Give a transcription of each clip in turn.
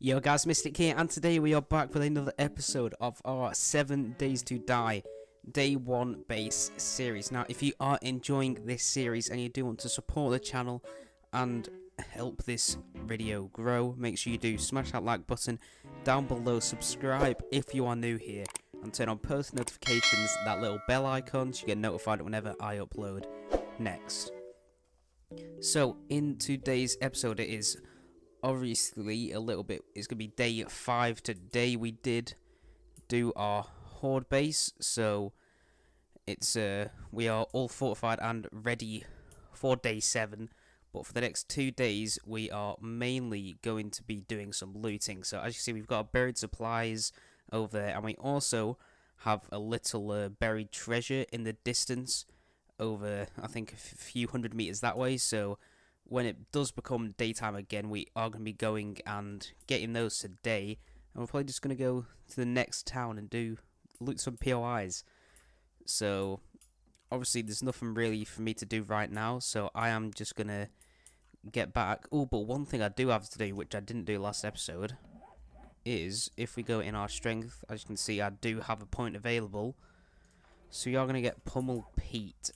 Yo guys, Mystic here, and today we are back with another episode of our 7 Days to Die Day 1 base series. Now, if you are enjoying this series and you do want to support the channel and help this video grow, make sure you do smash that like button down below, subscribe if you are new here, and turn on post notifications, that little bell icon, so you get notified whenever I upload next. So, in today's episode, it is obviously a little bit, it's going to be day 5 today. We did do our horde base, so it's we are all fortified and ready for day 7, but for the next 2 days we are mainly going to be doing some looting. So as you see, we've got buried supplies over there, and we also have a little buried treasure in the distance over, I think, a few hundred meters that way. So when it does become daytime again, we are going to be going and getting those today. And we're probably just going to go to the next town and loot some POIs. So, obviously, there's nothing really for me to do right now. So, I am just going to get back. Oh, but one thing I do have to do, which I didn't do last episode, is if we go in our strength, as you can see, I do have a point available. So, we are going to get Pummel Pete.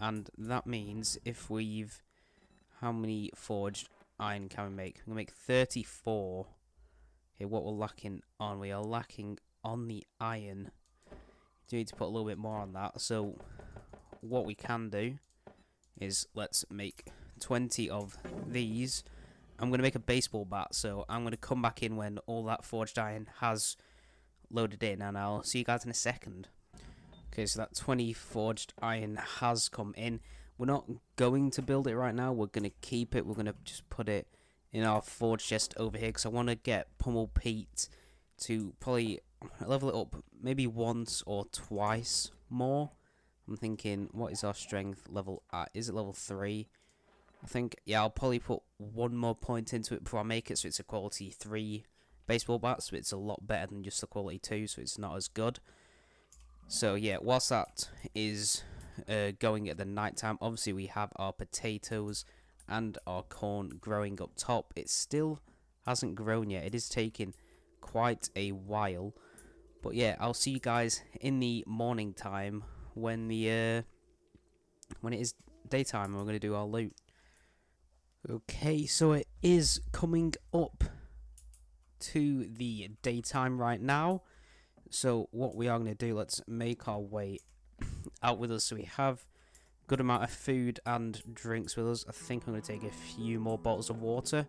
And that means if we've... how many forged iron can we make? I'm going to make 34. Okay, what we're lacking on? We are lacking on the iron. Do need to put a little bit more on that. So, what we can do is let's make 20 of these. I'm going to make a baseball bat, so I'm going to come back in when all that forged iron has loaded in, and I'll see you guys in a second. Okay, so that 20 forged iron has come in. We're not going to build it right now, we're going to keep it, we're going to just put it in our forge chest over here, because I want to get Pummel Pete to probably level it up maybe once or twice more. I'm thinking, what is our strength level at? Is it level 3? I think, yeah, I'll probably put one more point into it before I make it, so it's a quality 3 baseball bat, so it's a lot better than just the quality 2, so it's not as good. So yeah, whilst that is... going at the night time, obviously we have our potatoes and our corn growing up top. It still hasn't grown yet, it is taking quite a while, but yeah, I'll see you guys in the morning time when the when it is daytime and we're going to do our loot. Okay, so it is coming up to the daytime right now, so what we are going to do, let's make our way out with us. So we have a good amount of food and drinks with us. I think I'm going to take a few more bottles of water.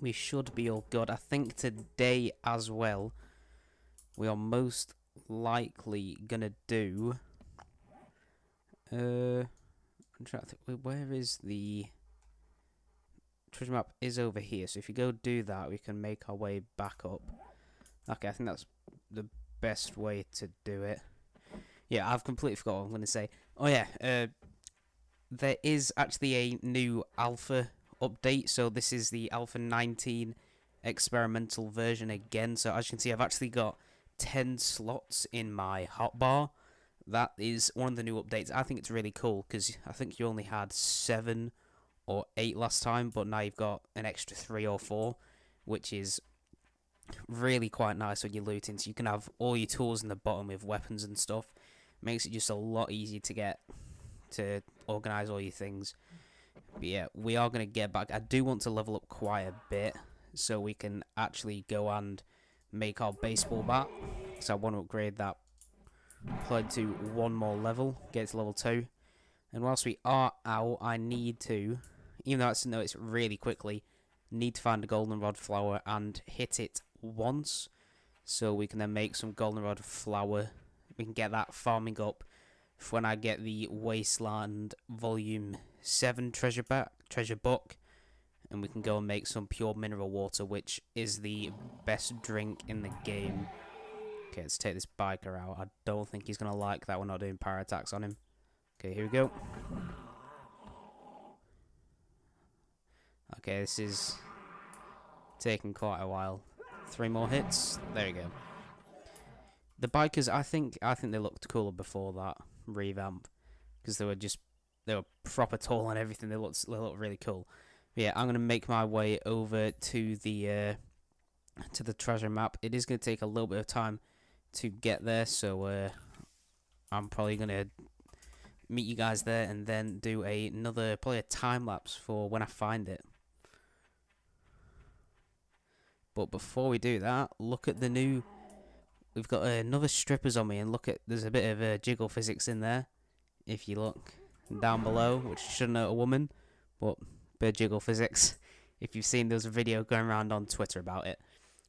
We should be all good. I think today as well we are most likely going to do I'm trying to think, where is the treasure map? Is over here, so if you go do that we can make our way back up. Okay, I think that's the best way to do it. Yeah, I've completely forgot what I'm going to say. Oh yeah, there is actually a new alpha update, so this is the alpha 19 experimental version again. So as you can see, I've actually got 10 slots in my hotbar. That is one of the new updates. I think it's really cool, because I think you only had 7 or 8 last time, but now you've got an extra 3 or 4, which is really quite nice when you're looting. So you can have all your tools in the bottom with weapons and stuff. Makes it just a lot easier to get to organize all your things. But yeah, we are going to get back. I do want to level up quite a bit so we can actually go and make our baseball bat, so I want to upgrade that plug to one more level, get to level 2. And whilst we are out, I need to, even though I know it's really quickly, need to find a goldenrod flower and hit it once, so we can then make some goldenrod flower. We can get that farming up for when I get the Wasteland Volume 7 treasure book, and we can go and make some pure mineral water, which is the best drink in the game. Okay, let's take this biker out. I don't think he's gonna like that we're not doing power attacks on him. Okay, here we go. Okay, this is taking quite a while. 3 more hits. There we go. The bikers, I think they looked cooler before that revamp, because they were proper tall and everything. They looked really cool. yeah, I'm gonna make my way over to the treasure map. It is gonna take a little bit of time to get there, so I'm probably gonna meet you guys there and then do another probably a time lapse for when I find it. But before we do that, look at the new. We've got another strippers on me, and look at there's a bit of jiggle physics in there. If you look down below, which shouldn't hurt a woman, but bit of jiggle physics. If you've seen, there's a video going around on Twitter about it.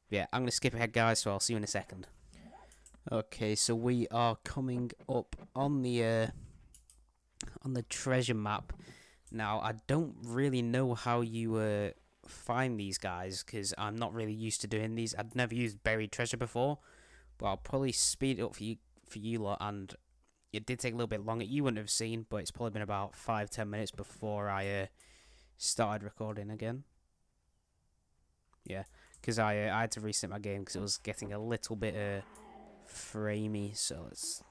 But yeah, I'm gonna skip ahead, guys. So I'll see you in a second. Okay, so we are coming up on the treasure map. Now I don't really know how you find these guys, because I'm not really used to doing these. I've never used buried treasure before, but I'll probably speed it up for you lot. And it did take a little bit longer. You wouldn't have seen, but it's probably been about 5-10 minutes before I started recording again. Yeah, because I had to reset my game because it was getting a little bit framey. So let's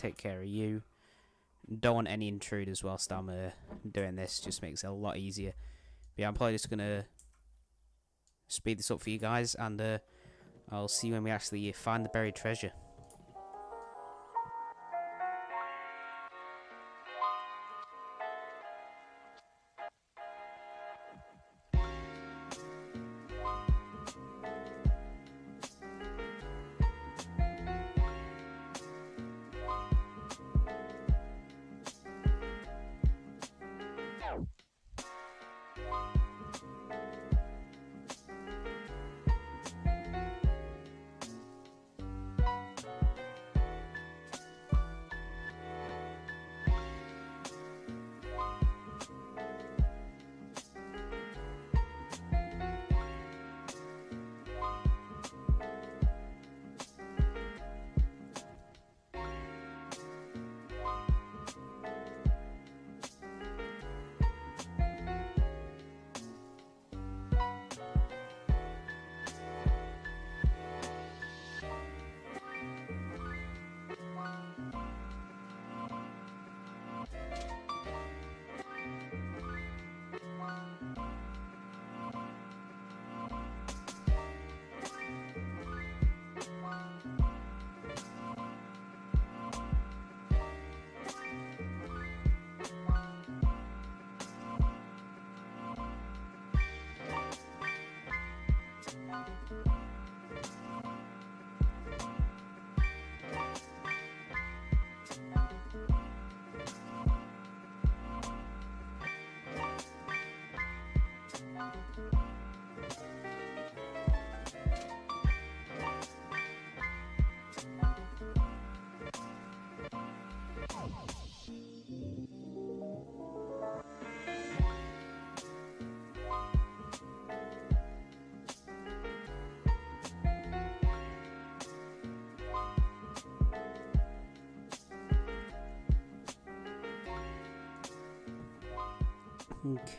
take care of you. Don't want any intruders whilst I'm doing this. Just makes it a lot easier. But yeah, I'm probably just gonna speed this up for you guys, and I'll see you when we actually find the buried treasure.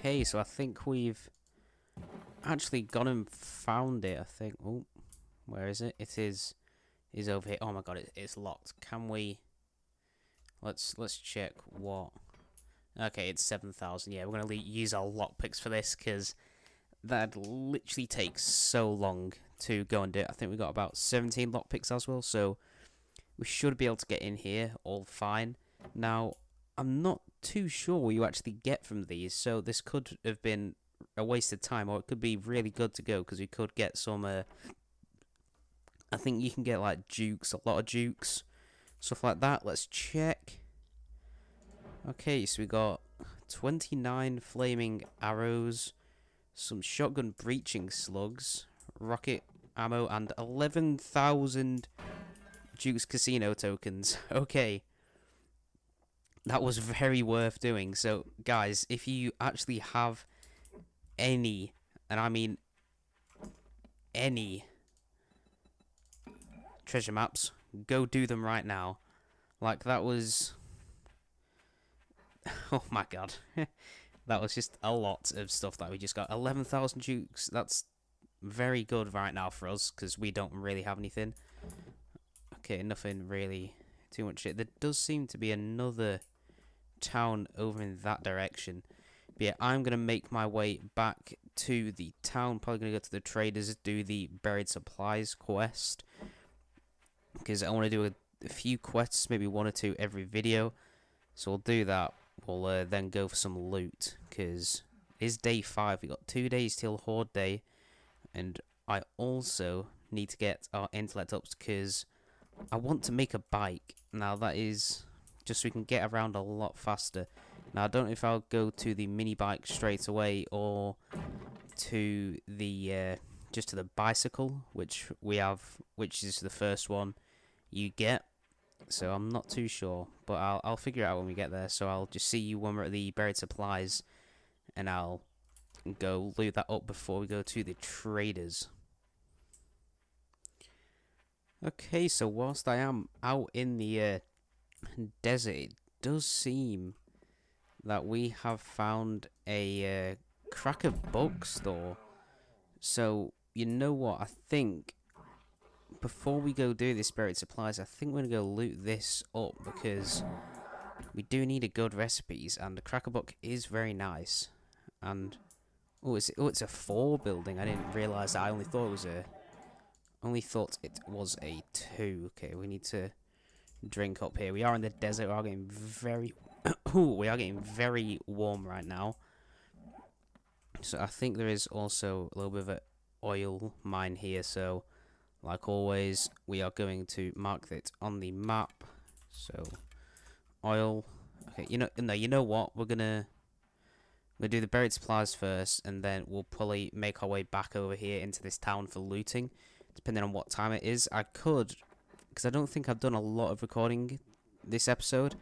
Okay, so I think we've actually gone and found it, I think. Oh, where is it? It is over here. Oh my god, it's locked. Can we... Let's check what... Okay, it's 7,000. Yeah, we're going to use our lockpicks for this, because that literally takes so long to go and do it. I think we got about 17 lockpicks as well, so we should be able to get in here all fine. Now, I'm not too sure what you actually get from these, so this could have been a waste of time, or it could be really good to go, because we could get some I think you can get like jukes, a lot of jukes, stuff like that. Let's check. Okay, so we got 29 flaming arrows, some shotgun breaching slugs, rocket ammo, and 11,000 jukes casino tokens. Okay, that was very worth doing. So guys, if you actually have any, and I mean any, treasure maps, go do them right now. Like, that was... oh my god. That was just a lot of stuff that we just got. 11,000 jukes, that's very good right now for us, because we don't really have anything. Okay, nothing really too much shit. There does seem to be another town over in that direction. But yeah, I'm going to make my way back to the town. Probably going to go to the traders, do the buried supplies quest, because I want to do a few quests, maybe one or two every video. So we'll do that. We'll then go for some loot, because it's day 5. We've got 2 days till Horde Day, and I also need to get our intellect up, because I want to make a bike. Now that is just so we can get around a lot faster. Now I don't know if I'll go to the mini bike straight away or to the just to the bicycle, which we have, which is the first one you get. So I'm not too sure, but I'll figure it out when we get there. So I'll just see you when we're at the buried supplies, and I'll go loot that up before we go to the traders. Okay, so whilst I am out in the desert, it does seem that we have found a cracker bulk store. So, you know what, I think before we go do this buried supplies, I think we're going to go loot this up, because we do need a good recipes, and the cracker book is very nice. And oh, it's a 4 building. I didn't realise that. I only thought it was a 2. Okay, we need to drink up here. We are in the desert. We are getting very we are getting very warm right now. So I think there is also a little bit of an oil mine here. So like always, we are going to mark that on the map. So oil. Okay, you know what? We'll do the buried supplies first, and then we'll probably make our way back over here into this town for looting, depending on what time it is. I could, because I don't think I've done a lot of recording this episode,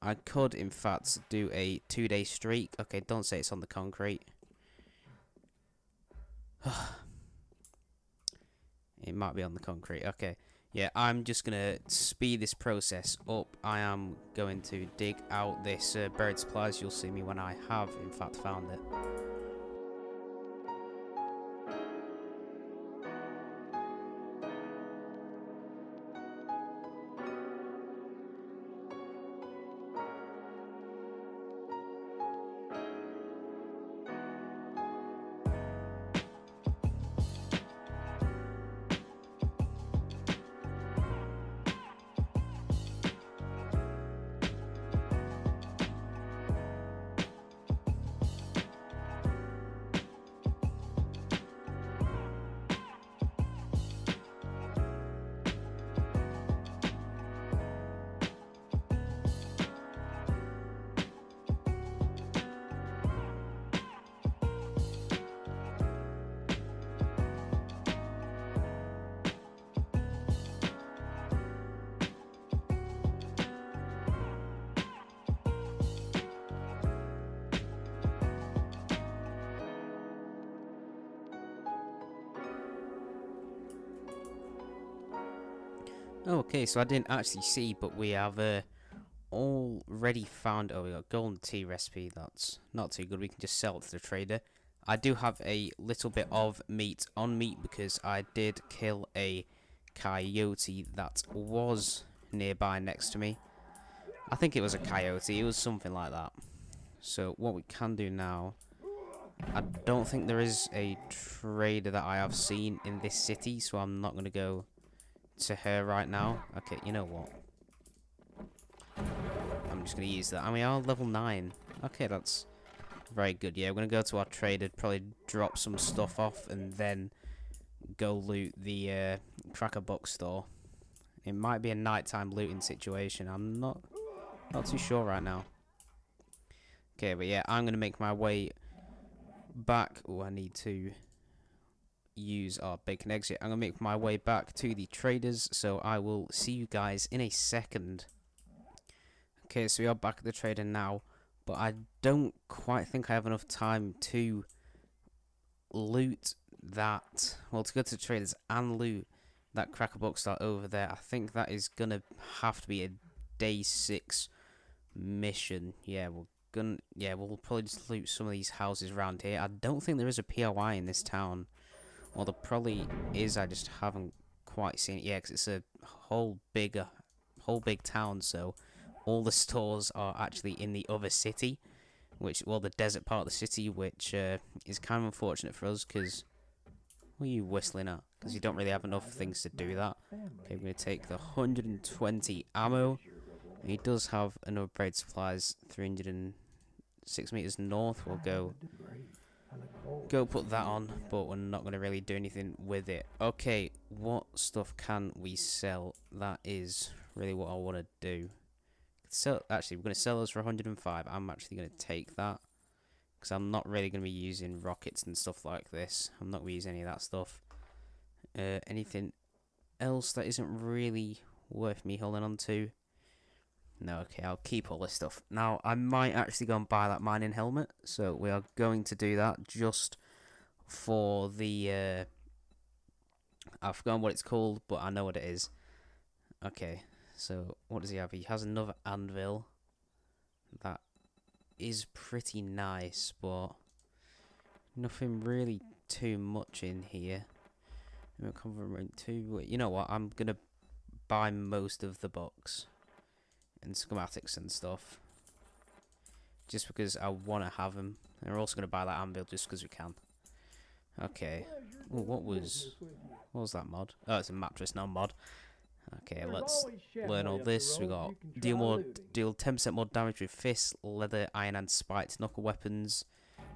I could, in fact, do a 2-day streak. Okay, don't say it's on the concrete. It might be on the concrete. Okay. Yeah, I'm just going to speed this process up. I am going to dig out this buried supplies. You'll see me when I have, in fact, found it. Okay, so I didn't actually see, but we have already found... Oh, we got golden tea recipe. That's not too good. We can just sell it to the trader. I do have a little bit of meat on meat, because I did kill a coyote that was nearby next to me. I think it was a coyote. It was something like that. So what we can do now... I don't think there is a trader that I have seen in this city, so I'm not going to go... to her right now. Okay, you know what? I'm just going to use that. And we are level 9. Okay, that's very good. Yeah, we're going to go to our trader, probably drop some stuff off, and then go loot the cracker box store. It might be a nighttime looting situation. I'm not too sure right now. Okay, but yeah, I'm going to make my way back. Oh, I need to... use our bacon exit. I'm gonna make my way back to the traders, so I will see you guys in a second. Okay, so we are back at the trader now, but I don't quite think I have enough time to loot that, well, to go to the traders and loot that cracker box that's over there. I think that is gonna have to be a day 6 mission. Yeah, we'll probably just loot some of these houses around here. I don't think there is a POI in this town. Well, there probably is, I just haven't quite seen it yet, because it's a whole big town, so all the stores are actually in the other city. which, well, the desert part of the city, which is kind of unfortunate for us, because... What are you whistling at? Because you don't really have enough things to do that. Okay, we're going to take the 120 ammo. And he does have an upgrade supplies, 306 meters north. We'll go put that on, but we're not going to really do anything with it. Okay, what stuff can we sell? That is really what I want to do. So, actually, we're going to sell those for 105. I'm actually going to take that, because I'm not really going to be using rockets and stuff like this. I'm not going to use any of that stuff. Anything else that isn't really worth me holding on to? No, okay, I'll keep all this stuff. Now, I might actually go and buy that mining helmet, so we are going to do that just for the... I've forgotten what it's called, but I know what it is. Okay, so what does he have? He has another anvil. That is pretty nice, but nothing really too much in here. I'm come from rank 2. You know what? I'm going to buy most of the box and schematics and stuff, just because I want to have them. And we're also going to buy that anvil just because we can. Okay. Ooh, what was that mod? Oh, it's a mattress, not a mod. Okay, let's learn all this. We got deal 10% more damage with fists, leather, iron, and spiked knuckle weapons.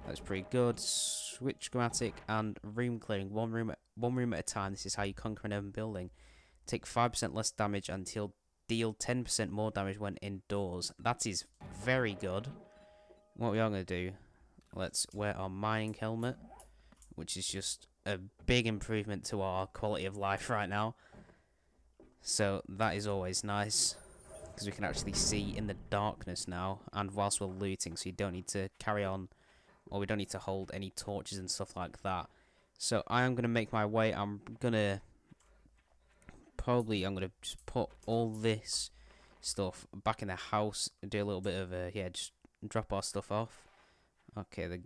That's pretty good. Switch schematic and room clearing. One room at a time. This is how you conquer an urban building. Take 5% less damage and deal 10% more damage when indoors. That is very good. What we are going to do, let's wear our mining helmet, which is just a big improvement to our quality of life right now. So that is always nice, because we can actually see in the darkness now, and whilst we're looting, so you don't need to carry on, or we don't need to hold any torches and stuff like that. So I am going to make my way. I'm going to just put all this stuff back in the house, do a little bit of a, yeah, just drop our stuff off. Okay, the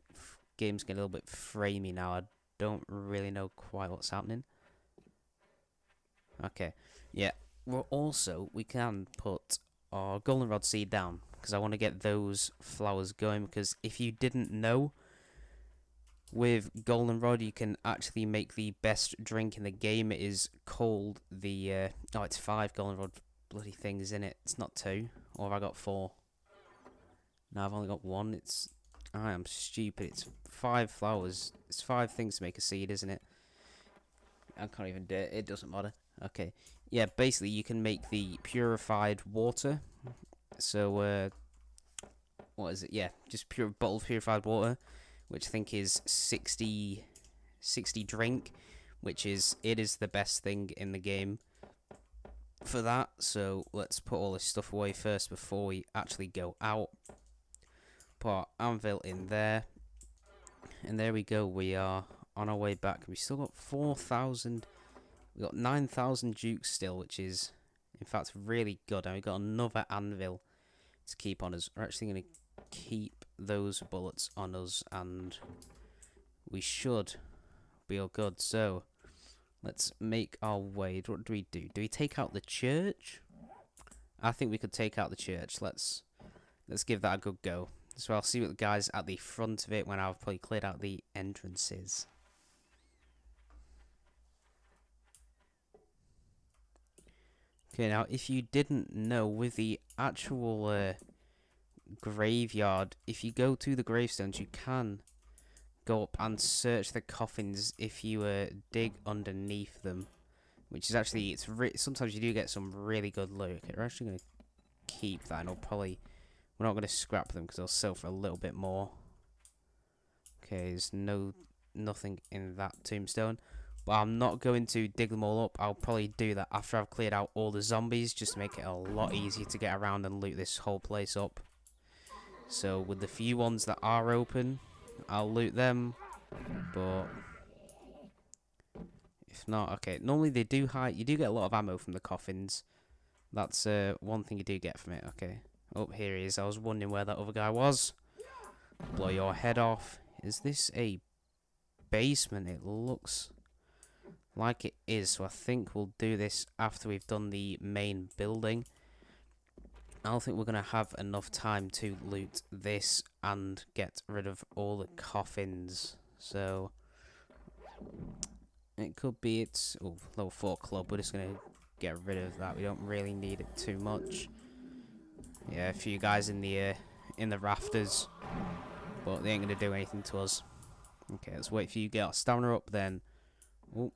game's getting a little bit framey now. I don't really know quite what's happening. Okay, yeah, we're also, we can put our goldenrod seed down, because I want to get those flowers going, because if you didn't know, with goldenrod you can actually make the best drink in the game. It is called the, oh, it's 5 goldenrod bloody things in it, it's not 2, or have I got 4? No, I've only got 1, it's, I am stupid, it's 5 flowers, it's 5 things to make a seed, isn't it? I can't even do it, it doesn't matter. Okay, yeah, basically you can make the purified water, so, what is it, yeah, just pure bottled purified water, which I think is 60 drink, which is, it is the best thing in the game for that. So let's put all this stuff away first before we actually go out. Put our anvil in there, and there we go, we are on our way back. We still got 4,000... We got 9,000 dukes still, which is, in fact, really good. And we got another anvil to keep on us. We're actually going to keep those bullets on us, and we should be all good. So, let's make our way. What do we do? Do we take out the church? I think we could take out the church. Let's give that a good go. So I'll see what the guys at the front of it when I've probably cleared out the entrances. Okay, now if you didn't know, with the actual graveyard, if you go to the gravestones, you can go up and search the coffins if you dig underneath them, which is actually, sometimes you do get some really good loot. Okay, we're actually going to keep that, and I'll probably, we're not going to scrap them because they'll sell for a little bit more. Okay, there's nothing in that tombstone. But I'm not going to dig them all up. I'll probably do that after I've cleared out all the zombies, just to make it a lot easier to get around and loot this whole place up. So with the few ones that are open, I'll loot them. But if not, okay. Normally they do hide. You do get a lot of ammo from the coffins. That's one thing you do get from it. Okay. Oh, here he is. I was wondering where that other guy was. Blow your head off. Is this a basement? It looks like it is, so I think we'll do this after we've done the main building. I don't think we're going to have enough time to loot this and get rid of all the coffins. So, it could be it's... Oh, level 4 club. We're just going to get rid of that. We don't really need it too much. Yeah, a few guys in the rafters. But they ain't going to do anything to us. Okay, let's wait for you to get our stamina up then. Oh,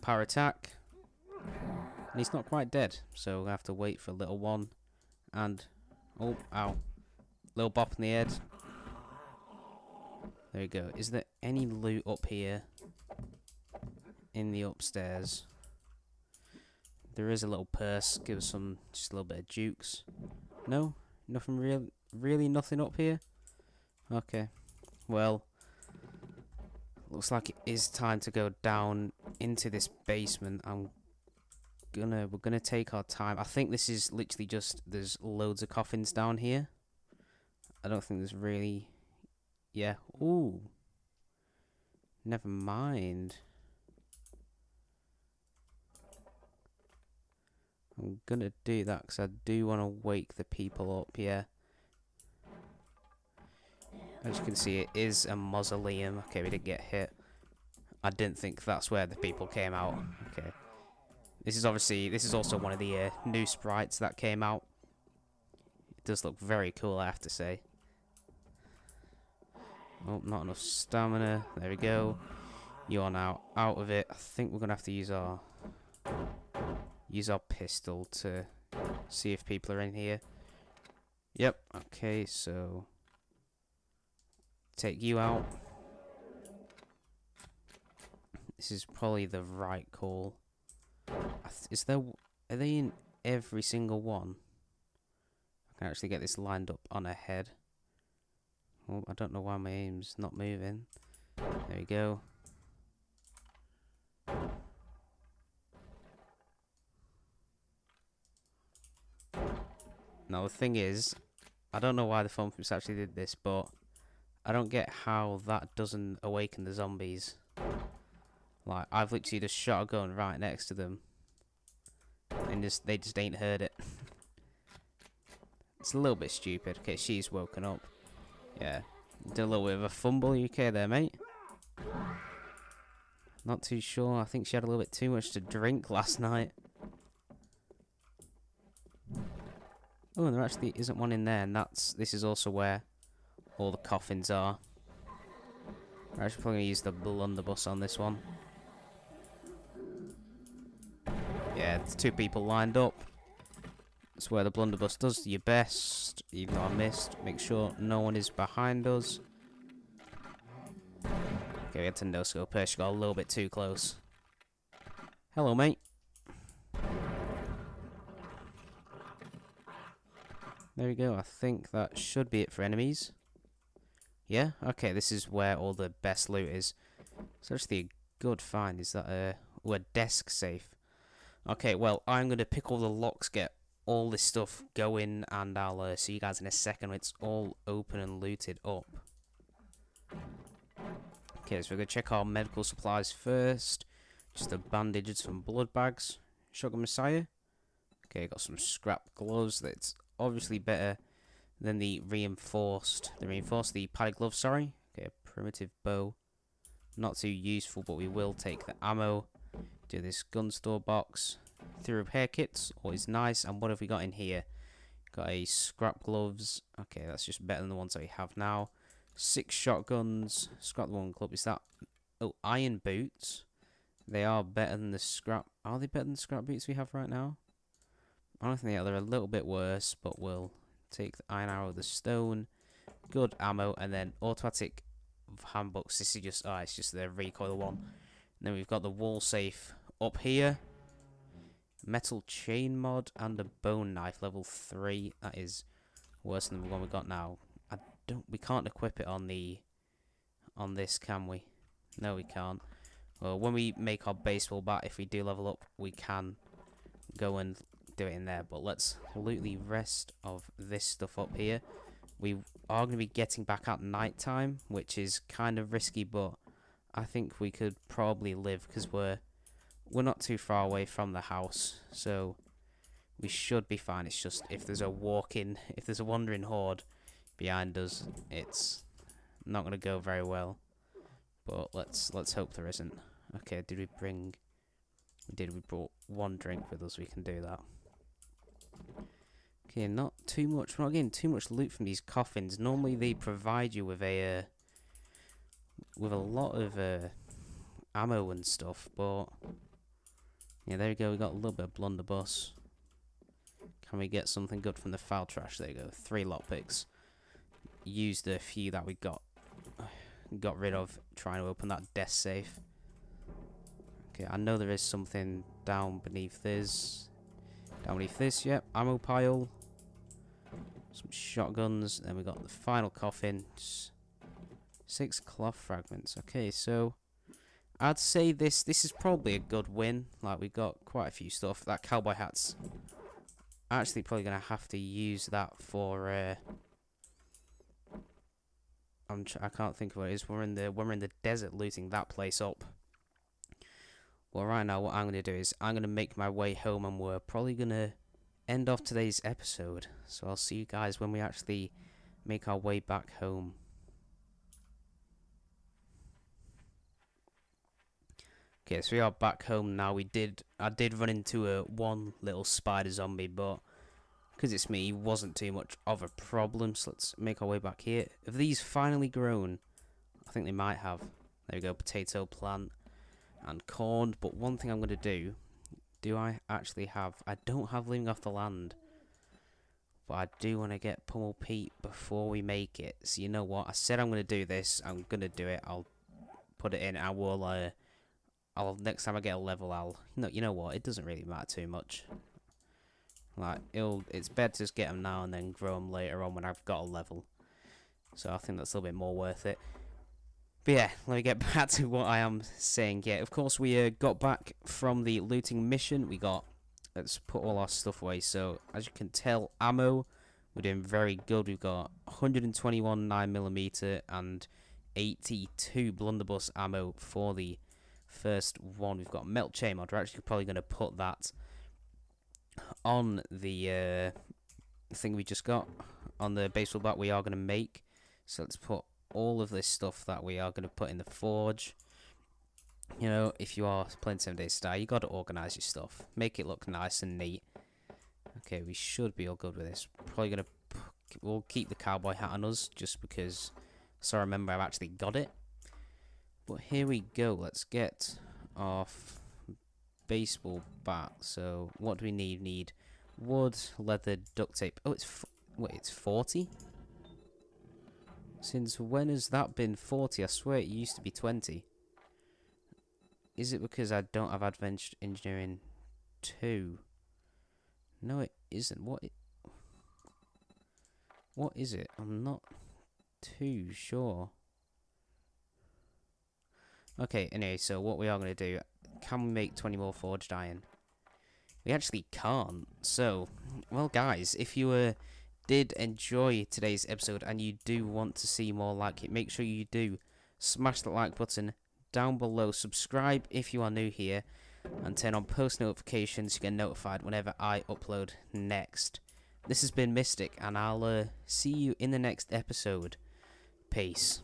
power attack. And he's not quite dead. So, we're going to have to wait for a little one. And, oh, ow. Little bop in the head. There we go. Is there any loot up here? In the upstairs. There is a little purse. Give us some, just a little bit of jukes. No? Nothing real. Really nothing up here? Okay. Well, looks like it is time to go down into this basement. We're gonna take our time. I think this is literally just there's loads of coffins down here. I don't think there's really, yeah. Ooh, never mind. I'm gonna do that because I do want to wake the people up. Yeah. As you can see, it is a mausoleum. Okay, we didn't get hit. I didn't think that's where the people came out. Okay. This is also one of the new sprites that came out. It does look very cool, I have to say. Oh, not enough stamina. There we go. You are now out of it. I think we're gonna have to use our pistol to see if people are in here. Yep. Okay. So take you out. This is probably the right call. Are they in every single one? I can actually get this lined up on a head. Oh, I don't know why my aim's not moving. There we go. Now the thing is, I don't know why the Fun Pumps actually did this, but I don't get how that doesn't awaken the zombies. Like, I've literally just shot a gun right next to them. And they just ain't heard it. It's a little bit stupid. Okay, she's woken up. Yeah. Did a little bit of a fumble. You okay there, mate? Not too sure. I think she had a little bit too much to drink last night. Oh, and there actually isn't one in there. And this is also where all the coffins are. I'm actually probably going to use the blunderbuss on this one. Yeah, it's two people lined up. That's where the blunderbuss does your best. Even though I missed, make sure no one is behind us. Okay, we had to no-scope her. She got a little bit too close. Hello, mate. There we go. I think that should be it for enemies. Yeah? Okay, this is where all the best loot is. It's actually a good find. Is that a desk safe? Okay, well, I'm going to pick all the locks, get all this stuff going, and I'll see you guys in a second when it's all open and looted up. Okay, so we're going to check our medical supplies first. Just a bandage and some blood bags. Shotgun Messiah. Okay, got some scrap gloves. That's obviously better than the reinforced. The padded gloves, sorry. Okay, a primitive bow. Not too useful, but we will take the ammo. Do this gun store box. 3 repair kits, always nice. And what have we got in here? Got a scrap gloves. Okay, that's just better than the ones that we have now. 6 shotguns. Scrap the one club. Is that? Oh, iron boots. They are better than the scrap. Are they better than the scrap boots we have right now? I don't think they are. They're a little bit worse, but we'll take the iron arrow, the stone. Good ammo, and then automatic handbooks. This is just it's just the recoil one. Then we've got the wall safe up here. Metal chain mod and a bone knife, level 3. That is worse than the one we've got now. We can't equip it on this, can we? No, we can't. Well, when we make our baseball bat, if we do level up, we can go and do it in there. But let's loot the rest of this stuff up here. We are going to be getting back at night time, which is kind of risky, but I think we could probably live because we're not too far away from the house, so we should be fine. It's just if there's a wandering horde behind us, it's not going to go very well. But let's hope there isn't. Okay, did we bring? We brought one drink with us. We can do that. Okay, not too much. We're not getting too much loot from these coffins. Normally they provide you with a lot of ammo and stuff, but yeah, there we go. We got a little bit of blunderbuss. Can we get something good from the foul trash? There you go. 3 lockpicks. Use the few that we got rid of trying to open that death safe. Okay, I know there is something down beneath this. Down beneath this, yep. Ammo pile. Some shotguns. Then we got the final coffin. 6 cloth fragments. Okay, so I'd say this is probably a good win. Like, we got quite a few stuff. That cowboy hat's actually probably gonna have to use that for I can't think of what it is. We're in the desert looting that place up. Well, right now what I'm gonna do is I'm gonna make my way home, and we're probably gonna end off today's episode. So I'll see you guys when we actually make our way back home. Okay, so we are back home now. I did run into one little spider zombie, but because it's me, it wasn't too much of a problem. So let's make our way back here. Have these finally grown? I think they might have. There we go, potato plant and corn. But one thing I'm going to do, I don't have Living Off the Land, but I do want to get Pummel Pete before we make it. So you know what, I said I'm going to do this, I'm going to do it. I'll put it in. I will next time I get a level, you know what, it doesn't really matter too much. Like, it's better to just get them now and then grow them later on when I've got a level. So I think that's a little bit more worth it. But yeah, let me get back to what I am saying. Yeah, of course we got back from the looting mission. Let's put all our stuff away. So as you can tell, ammo, we're doing very good. We've got 121 9mm and 82 blunderbuss ammo for the first one. We've got melt chain mod. We're actually probably going to put that on the thing we just got, on the baseball bat we are going to make. So let's put all of this stuff that we are going to put in the forge. You know, if you are playing 7 Days to Die, you got to organize your stuff, make it look nice and neat. Okay, we should be all good with this. Probably going to we'll keep the cowboy hat on us just because, so I remember I've actually got it. But here we go, let's get off baseball bat. So what do we need? Need wood, leather, duct tape. Oh, it's 40? Since when has that been 40? I swear it used to be 20. Is it because I don't have Advanced Engineering 2? No, it isn't. What is it? I'm not too sure. Okay, anyway, so what we are going to do, can we make 20 more forged iron? We actually can't. So, well guys, if you did enjoy today's episode and you do want to see more like it, make sure you do smash that like button down below, subscribe if you are new here, and turn on post notifications so you get notified whenever I upload next. This has been Mystic, and I'll see you in the next episode. Peace.